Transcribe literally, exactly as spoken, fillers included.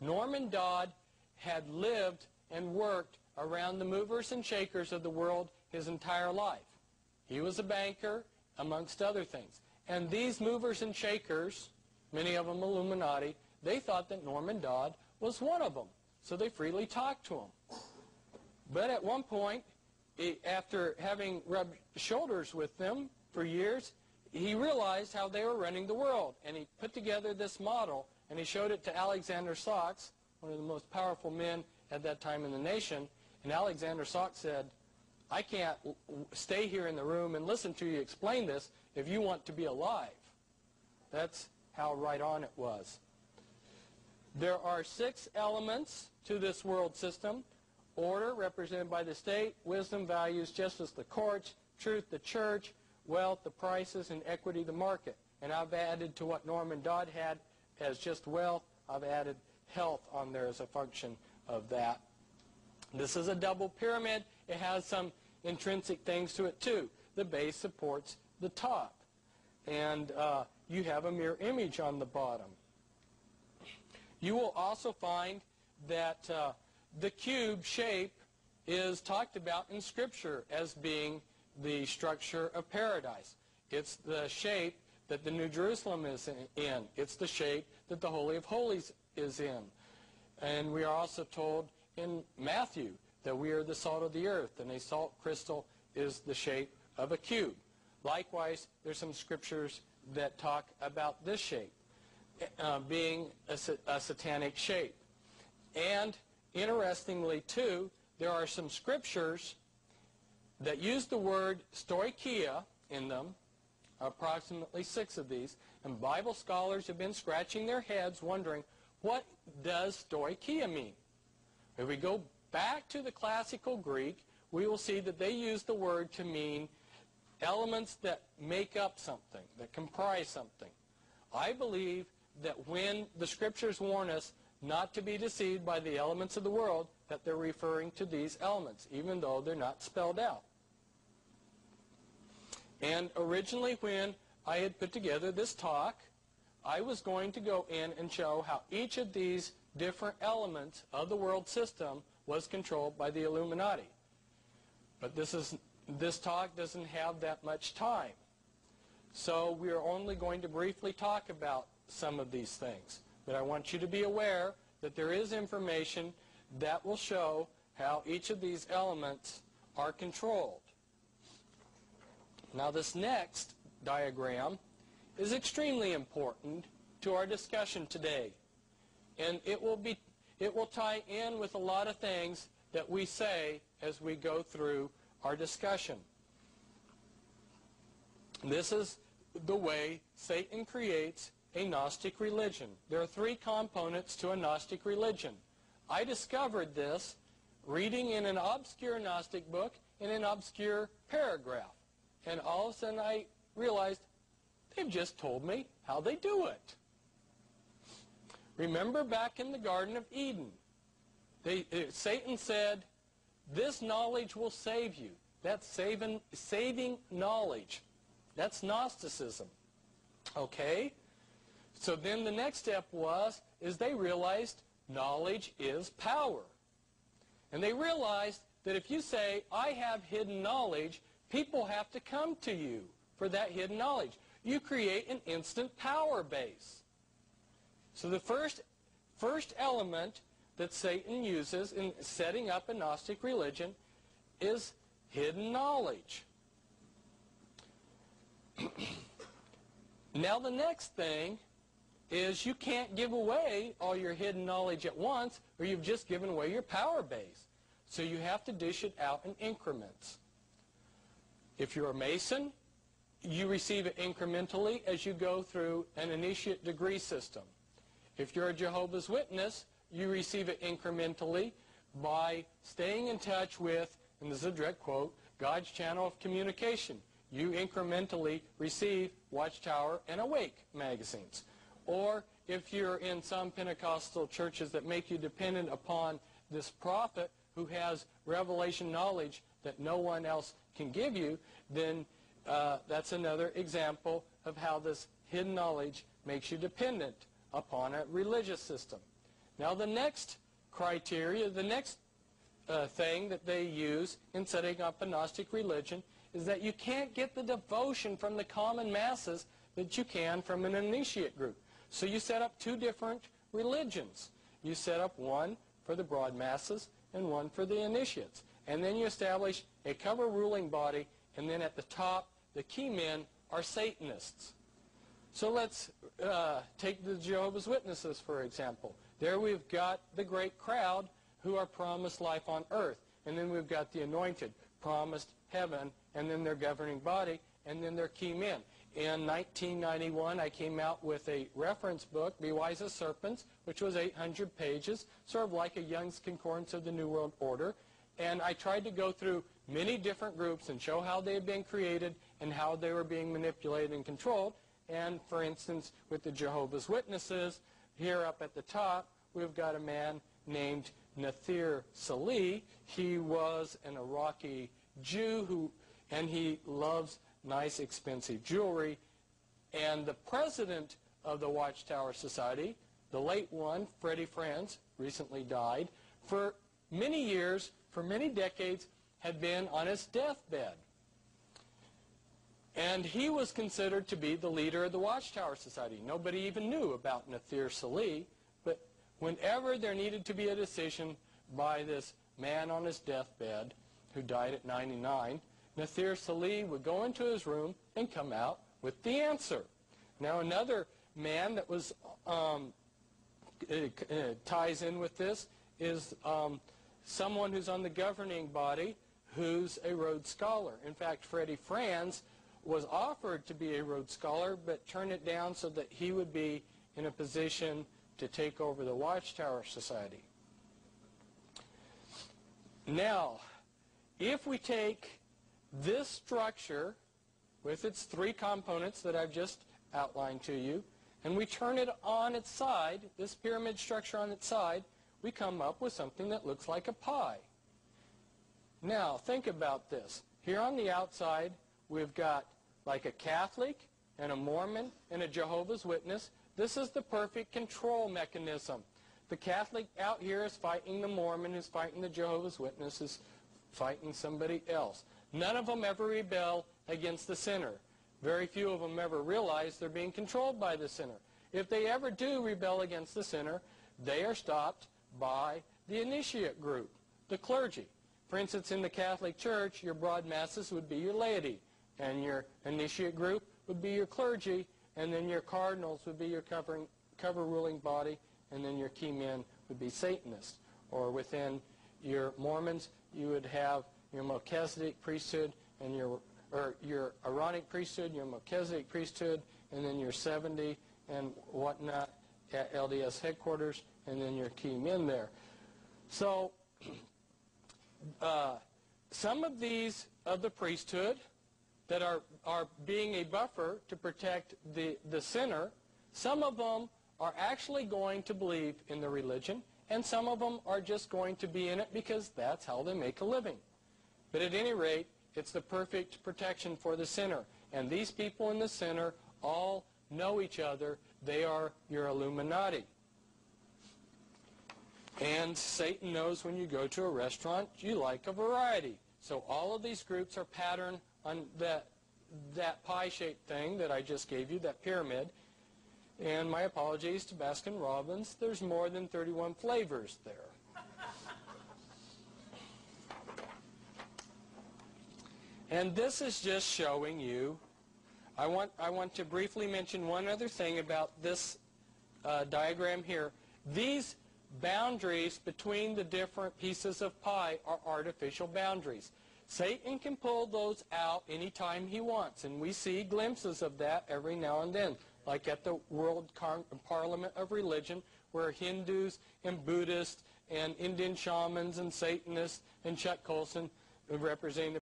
Norman Dodd had lived and worked around the movers and shakers of the world his entire life. He was a banker, amongst other things. And these movers and shakers, many of them Illuminati, they thought that Norman Dodd was one of them. So they freely talked to him. But at one point, after having rubbed shoulders with them for years, he realized how they were running the world. And he put together this model, and he showed it to Alexander Sachs, one of the most powerful men at that time in the nation. And Alexander Sachs said, I can't stay here in the room and listen to you explain this if you want to be alive. That's how right on it was. There are six elements to this world system: order, represented by the state; wisdom, values; justice, the courts; truth, the church; wealth, the prices; and equity, the market. And I've added to what Norman Dodd had as just wealth, I've added health on there as a function of that. This is a double pyramid. It has some intrinsic things to it too. The base supports the top, and uh, you have a mirror image on the bottom. You will also find that uh, the cube shape is talked about in Scripture as being the structure of paradise. It's the shape that the New Jerusalem is in. It's the shape that the Holy of Holies is in. And we are also told in Matthew that we are the salt of the earth, and a salt crystal is the shape of a cube. Likewise, there's some scriptures that talk about this shape uh, being a, a satanic shape. And interestingly, too, there are some scriptures that use the word stoicheia in them, approximately six of these, and Bible scholars have been scratching their heads wondering, what does stoicheia mean? If we go back to the classical Greek, we will see that they use the word to mean elements that make up something, that comprise something. I believe that when the Scriptures warn us not to be deceived by the elements of the world, that they're referring to these elements, even though they're not spelled out. And originally, when I had put together this talk, I was going to go in and show how each of these different elements of the world system was controlled by the Illuminati. But this is this talk doesn't have that much time. So we are only going to briefly talk about some of these things. But I want you to be aware that there is information that will show how each of these elements are controlled. Now, this next diagram is extremely important to our discussion today. And it will be, it will tie in with a lot of things that we say as we go through our discussion. This is the way Satan creates a Gnostic religion. There are three components to a Gnostic religion. I discovered this reading in an obscure Gnostic book in an obscure paragraph. And all of a sudden I realized they've just told me how they do it. Remember back in the Garden of Eden, they, uh, Satan said, this knowledge will save you. That's saving, saving knowledge. That's Gnosticism. Okay? So then the next step was, is they realized knowledge is power. And they realized that if you say, I have hidden knowledge, people have to come to you for that hidden knowledge. You create an instant power base. So the first, first element that Satan uses in setting up a Gnostic religion is hidden knowledge. Now the next thing is you can't give away all your hidden knowledge at once, or you've just given away your power base. So you have to dish it out in increments. If you're a Mason, you receive it incrementally as you go through an initiate degree system. If you're a Jehovah's Witness, you receive it incrementally by staying in touch with, and this is a direct quote, God's channel of communication. You incrementally receive Watchtower and Awake magazines. Or if you're in some Pentecostal churches that make you dependent upon this prophet who has revelation knowledge that no one else can give you, then uh, that's another example of how this hidden knowledge makes you dependent upon a religious system. Now the next criteria, the next uh, thing that they use in setting up a Gnostic religion is that you can't get the devotion from the common masses that you can from an initiate group. So you set up two different religions. You set up one for the broad masses and one for the initiates. And then you establish a cover ruling body, and then at the top, the key men are Satanists. So let's uh, take the Jehovah's Witnesses, for example. There we've got the great crowd who are promised life on earth, and then we've got the anointed, promised heaven, and then their governing body, and then their key men. In nineteen ninety-one, I came out with a reference book, Be Wise as Serpents, which was eight hundred pages, sort of like a Young's Concordance of the New World Order. And I tried to go through many different groups and show how they had been created and how they were being manipulated and controlled. And for instance, with the Jehovah's Witnesses, here up at the top, we've got a man named Nathir Saleh. He was an Iraqi Jew who, and he loves nice expensive jewelry, and the president of the Watchtower Society, the late one, Freddie Franz, recently died, for many years, for many decades, had been on his deathbed. And he was considered to be the leader of the Watchtower Society. Nobody even knew about Nathir Saleh, but whenever there needed to be a decision by this man on his deathbed, who died at ninety-nine, Nathir Saleh would go into his room and come out with the answer. Now another man that was um, ties in with this is um, someone who's on the governing body who's a Rhodes Scholar. In fact, Freddie Franz was offered to be a Rhodes Scholar but turned it down so that he would be in a position to take over the Watchtower Society. Now, if we take this structure with its three components that I've just outlined to you, and we turn it on its side, this pyramid structure on its side, we come up with something that looks like a pie. Now, think about this. Here on the outside, we've got like a Catholic and a Mormon and a Jehovah's Witness. This is the perfect control mechanism. The Catholic out here is fighting the Mormon, is fighting the Jehovah's Witness, is fighting somebody else. None of them ever rebel against the sinner. Very few of them ever realize they're being controlled by the sinner. If they ever do rebel against the sinner, they are stopped by the initiate group, the clergy. For instance, in the Catholic Church, your broad masses would be your laity, and your initiate group would be your clergy, and then your cardinals would be your covering, cover ruling body, and then your key men would be Satanists. Or within your Mormons, you would have your Melchizedek priesthood, and your or your Aaronic priesthood, your Melchizedek priesthood, and then your seventy and whatnot at L D S headquarters, and then your key men there. So uh, some of these of the priesthood that are, are being a buffer to protect the, the sinner, some of them are actually going to believe in the religion, and some of them are just going to be in it because that's how they make a living. But at any rate, it's the perfect protection for the sinner. And these people in the sinner all know each other. They are your Illuminati. And Satan knows when you go to a restaurant, you like a variety. So all of these groups are patterned on that, that pie-shaped thing that I just gave you, that pyramid. And my apologies to Baskin Robbins. There's more than thirty-one flavors there. And this is just showing you, I want, I want to briefly mention one other thing about this uh, diagram here. These boundaries between the different pieces of pie are artificial boundaries. Satan can pull those out anytime he wants, and we see glimpses of that every now and then, like at the World Parliament of Religion, where Hindus and Buddhists and Indian shamans and Satanists and Chuck Colson representing the